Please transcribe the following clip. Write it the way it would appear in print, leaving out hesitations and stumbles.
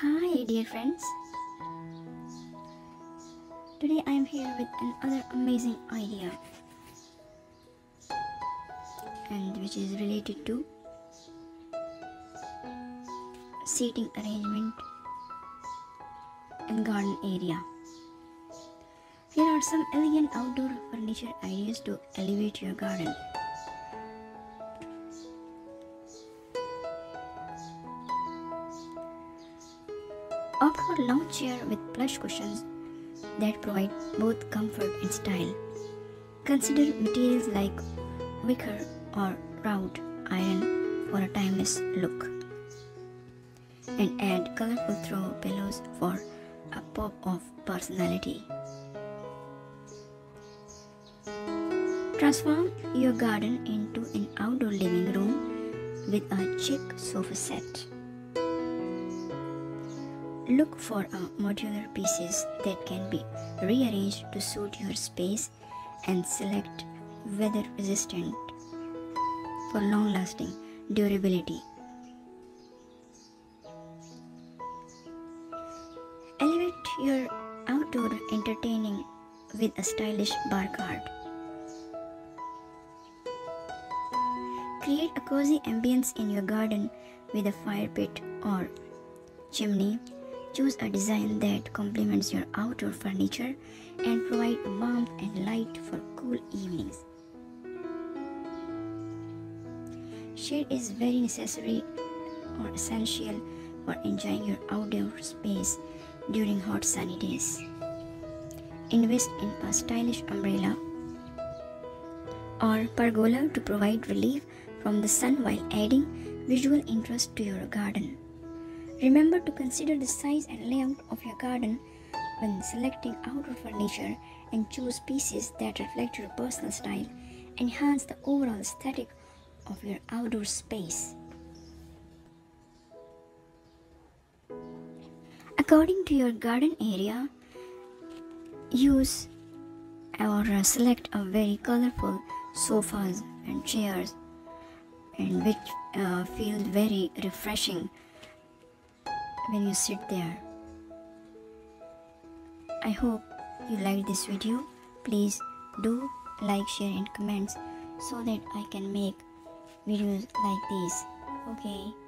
Hi dear friends, today I am here with another amazing idea, and which is related to seating arrangement in garden area. Here are some elegant outdoor furniture ideas to elevate your garden. Opt for lounge chair with plush cushions that provide both comfort and style. Consider materials like wicker or wrought iron for a timeless look. And add colorful throw pillows for a pop of personality. Transform your garden into an outdoor living room with a chic sofa set. Look for modular pieces that can be rearranged to suit your space and select weather resistant for long lasting durability. Elevate your outdoor entertaining with a stylish bar cart. Create a cozy ambience in your garden with a fire pit or chimney. Choose a design that complements your outdoor furniture and provide warmth and light for cool evenings. Shade is very necessary or essential for enjoying your outdoor space during hot sunny days. Invest in a stylish umbrella or pergola to provide relief from the sun while adding visual interest to your garden. Remember to consider the size and layout of your garden when selecting outdoor furniture and choose pieces that reflect your personal style, enhance the overall aesthetic of your outdoor space. According to your garden area, use or select a very colorful sofas and chairs, and which feel very refreshing when you sit there. I hope you liked this video. Please do like, share and comments so that I can make videos like this. Okay.